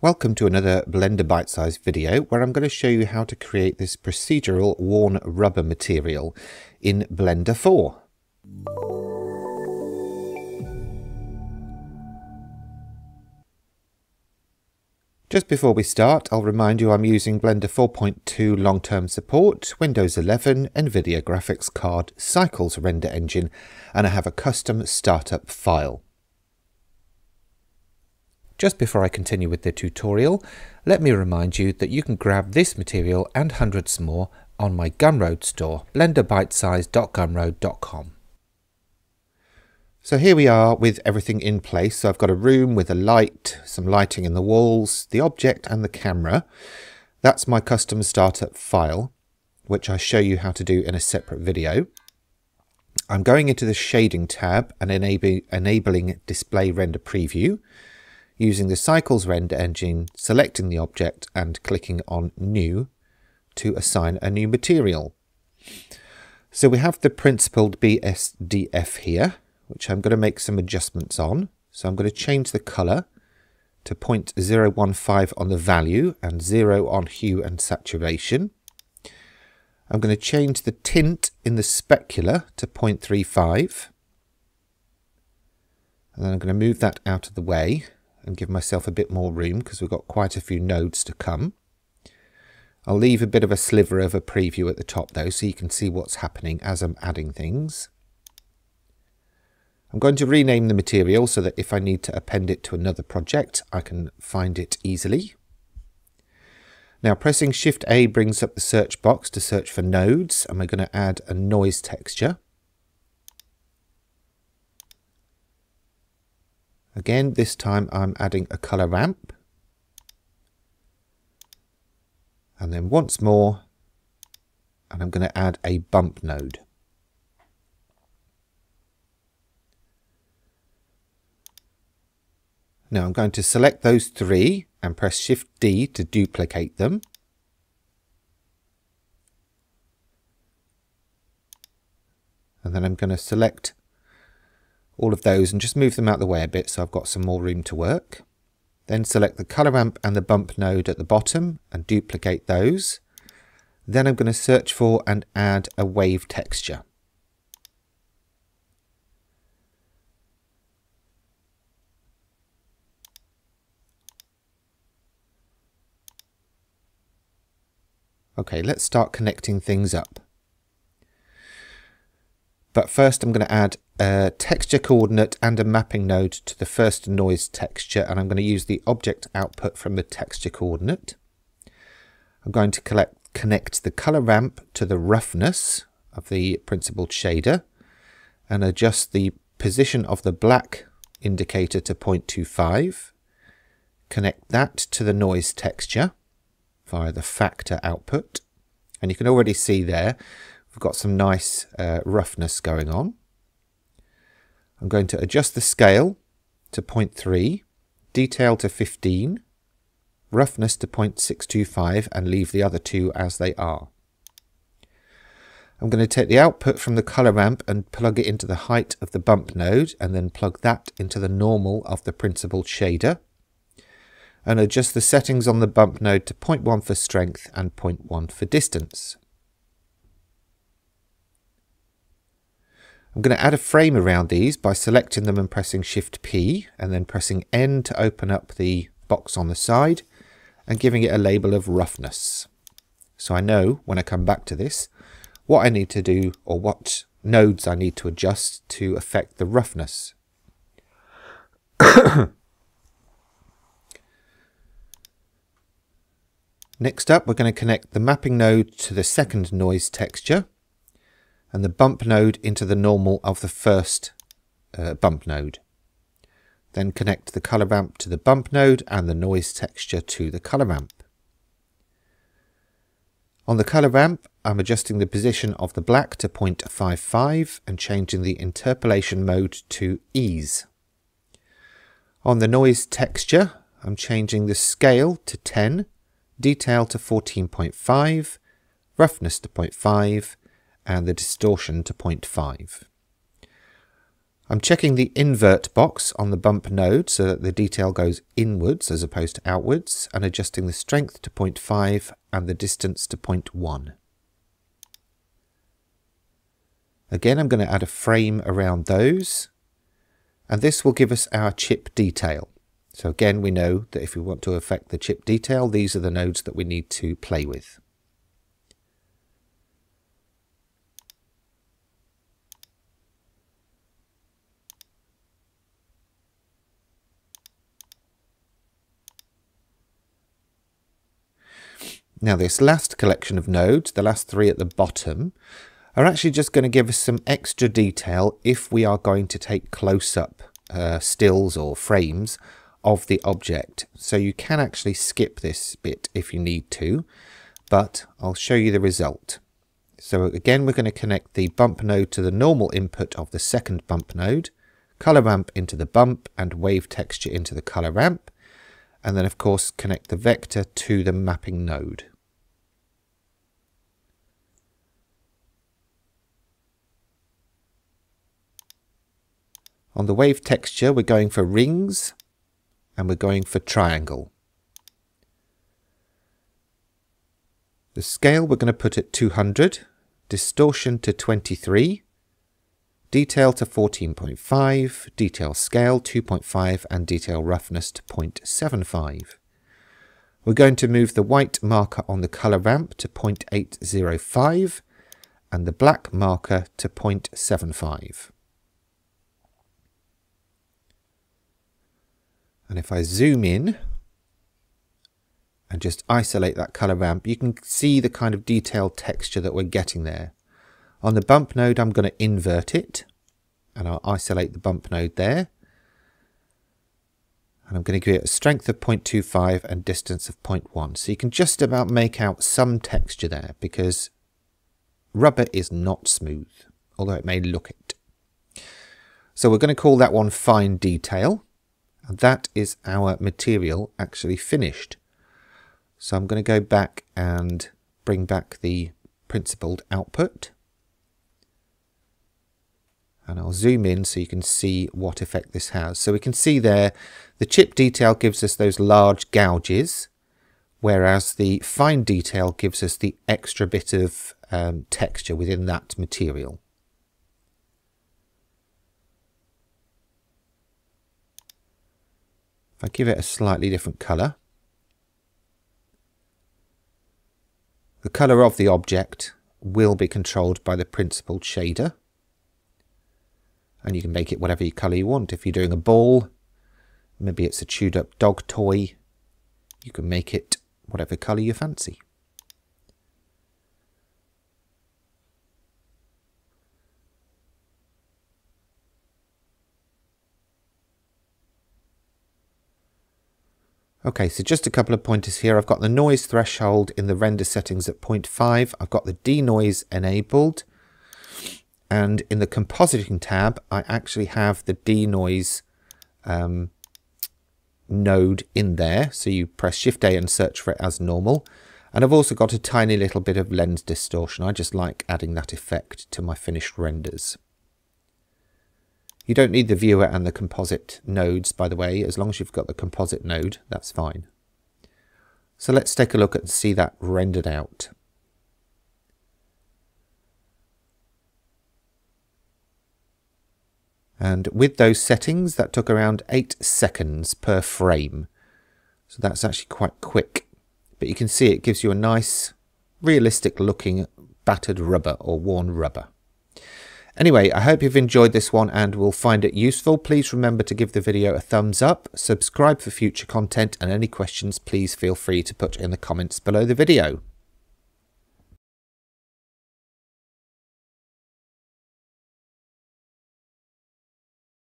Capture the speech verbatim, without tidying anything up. Welcome to another Blender Bite-sized video where I'm going to show you how to create this procedural worn rubber material in Blender four. Just before we start, I'll remind you I'm using Blender four point two long-term support, Windows eleven, NVIDIA graphics card, Cycles render engine, and I have a custom startup file. Just before I continue with the tutorial, let me remind you that you can grab this material and hundreds more on my Gumroad store, blender bite size dot gumroad dot com. So here we are with everything in place. So I've got a room with a light, some lighting in the walls, the object and the camera. That's my custom startup file, which I show you how to do in a separate video. I'm going into the shading tab and enab- enabling display render preview. Using the Cycles render engine, selecting the object and clicking on New to assign a new material. So we have the Principled B S D F here, which I'm going to make some adjustments on. So I'm going to change the color to zero point zero one five on the value and zero on hue and saturation. I'm going to change the tint in the specular to zero point three five. And then I'm going to move that out of the way and give myself a bit more room because we've got quite a few nodes to come. I'll leave a bit of a sliver of a preview at the top though so you can see what's happening as I'm adding things. I'm going to rename the material so that if I need to append it to another project I can find it easily. Now pressing Shift A brings up the search box to search for nodes, and we're going to add a noise texture. Again, this time I'm adding a color ramp. And then once more, and I'm going to add a bump node. Now I'm going to select those three and press Shift D to duplicate them. And then I'm going to select all of those and just move them out of the way a bit so I've got some more room to work. Then select the color ramp and the bump node at the bottom and duplicate those. Then I'm going to search for and add a wave texture. Okay, let's start connecting things up. But first I'm going to add a texture coordinate and a mapping node to the first noise texture, and I'm going to use the object output from the texture coordinate. I'm going to collect, connect the color ramp to the roughness of the Principled shader and adjust the position of the black indicator to zero point two five. Connect that to the noise texture via the factor output, and you can already see there we've got some nice uh, roughness going on. I'm going to adjust the scale to zero point three, detail to fifteen, roughness to zero point six two five, and leave the other two as they are. I'm going to take the output from the color ramp and plug it into the height of the bump node, and then plug that into the normal of the Principled shader, and adjust the settings on the bump node to zero point one for strength and zero point one for distance. I'm going to add a frame around these by selecting them and pressing Shift P and then pressing N to open up the box on the side and giving it a label of roughness. So I know when I come back to this what I need to do or what nodes I need to adjust to affect the roughness. Next up, we're going to connect the mapping node to the second noise texture and the bump node into the normal of the first uh, bump node. Then connect the color ramp to the bump node and the noise texture to the color ramp. On the color ramp, I'm adjusting the position of the black to zero point five five and changing the interpolation mode to ease. On the noise texture, I'm changing the scale to ten, detail to fourteen point five, roughness to zero point five, and the distortion to zero point five. I'm checking the invert box on the bump node so that the detail goes inwards as opposed to outwards, and adjusting the strength to zero point five and the distance to zero point one. Again, I'm going to add a frame around those, and this will give us our chip detail. So again, we know that if we want to affect the chip detail, these are the nodes that we need to play with. Now this last collection of nodes, the last three at the bottom, are actually just going to give us some extra detail if we are going to take close-up uh, stills or frames of the object. So you can actually skip this bit if you need to, but I'll show you the result. So again, we're going to connect the bump node to the normal input of the second bump node, color ramp into the bump and wave texture into the color ramp, and then of course connect the vector to the mapping node. On the wave texture, we're going for rings and we're going for triangle. The scale we're going to put at two hundred, distortion to twenty-three, detail to fourteen point five, detail scale two point five and detail roughness to zero point seven five. We're going to move the white marker on the color ramp to zero point eight zero five and the black marker to zero point seven five. And if I zoom in and just isolate that color ramp, you can see the kind of detailed texture that we're getting there. On the bump node, I'm going to invert it, and I'll isolate the bump node there. And I'm going to give it a strength of zero point two five and distance of zero point one. So you can just about make out some texture there, because rubber is not smooth, although it may look it. So we're going to call that one fine detail. And that is our material actually finished. So I'm going to go back and bring back the principled output. And I'll zoom in so you can see what effect this has. So we can see there the chip detail gives us those large gouges, whereas the fine detail gives us the extra bit of um, texture within that material. If I give it a slightly different colour, the colour of the object will be controlled by the principled shader, and you can make it whatever colour you want. If you're doing a ball, maybe it's a chewed up dog toy, you can make it whatever colour you fancy. Okay, so just a couple of pointers here. I've got the noise threshold in the render settings at zero point five. I've got the denoise enabled. And in the compositing tab, I actually have the denoise um, node in there. So you press Shift A and search for it as normal. And I've also got a tiny little bit of lens distortion. I just like adding that effect to my finished renders. You don't need the viewer and the composite nodes, by the way. As long as you've got the composite node, that's fine. So let's take a look and see that rendered out. And with those settings, that took around eight seconds per frame. So that's actually quite quick. But you can see it gives you a nice, realistic looking battered rubber or worn rubber. Anyway, I hope you've enjoyed this one and will find it useful. Please remember to give the video a thumbs up, subscribe for future content, and any questions please feel free to put in the comments below the video.